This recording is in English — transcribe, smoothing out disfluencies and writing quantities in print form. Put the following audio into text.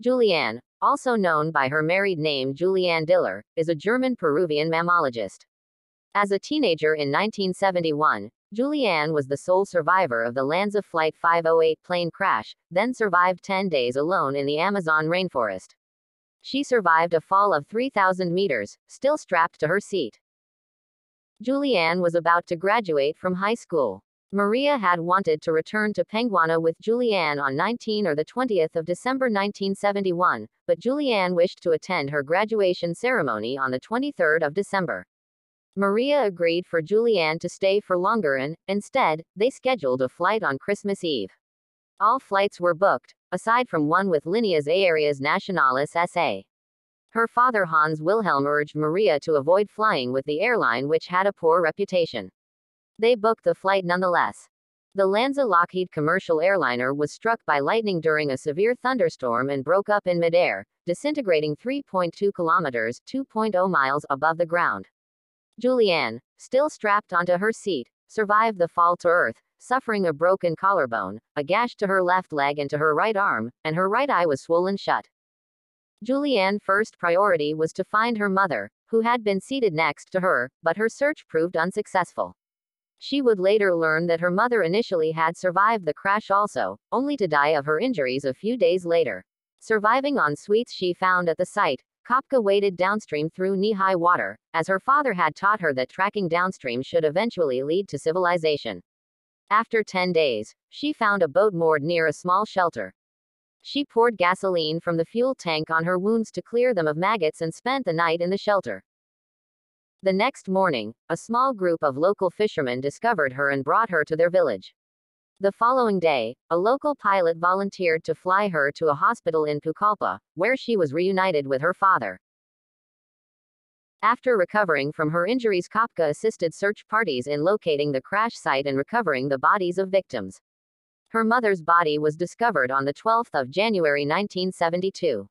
Juliane, also known by her married name Juliane Diller, is a German-Peruvian mammologist. As a teenager in 1971, Juliane was the sole survivor of the LANSA Flight 508 plane crash, then survived 10 days alone in the Amazon rainforest. She survived a fall of 3,000 meters, still strapped to her seat. Juliane was about to graduate from high school. Maria had wanted to return to Penguana with Juliane on 19 or the 20th of December 1971, but Juliane wished to attend her graduation ceremony on the 23rd of December. Maria agreed for Juliane to stay for longer and, instead, they scheduled a flight on Christmas Eve. All flights were booked, aside from one with Líneas Aéreas Nacionales S.A. Her father Hans Wilhelm urged Maria to avoid flying with the airline, which had a poor reputation. They booked the flight nonetheless. The LANSA Lockheed commercial airliner was struck by lightning during a severe thunderstorm and broke up in midair, disintegrating 3.2 kilometers (2.0 miles) above the ground. Juliane, still strapped onto her seat, survived the fall to earth, suffering a broken collarbone, a gash to her left leg and to her right arm, and her right eye was swollen shut. Juliane's first priority was to find her mother, who had been seated next to her, but her search proved unsuccessful. She would later learn that her mother initially had survived the crash also, only to die of her injuries a few days later. Surviving on sweets she found at the site, Koepcke waded downstream through knee-high water, as her father had taught her that tracking downstream should eventually lead to civilization. After 10 days, she found a boat moored near a small shelter. She poured gasoline from the fuel tank on her wounds to clear them of maggots and spent the night in the shelter. The next morning, a small group of local fishermen discovered her and brought her to their village. The following day, a local pilot volunteered to fly her to a hospital in Pucallpa, where she was reunited with her father. After recovering from her injuries, Koepcke assisted search parties in locating the crash site and recovering the bodies of victims. Her mother's body was discovered on the 12th of January 1972.